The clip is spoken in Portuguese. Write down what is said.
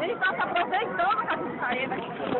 Ele passa a prova em toda a carreira.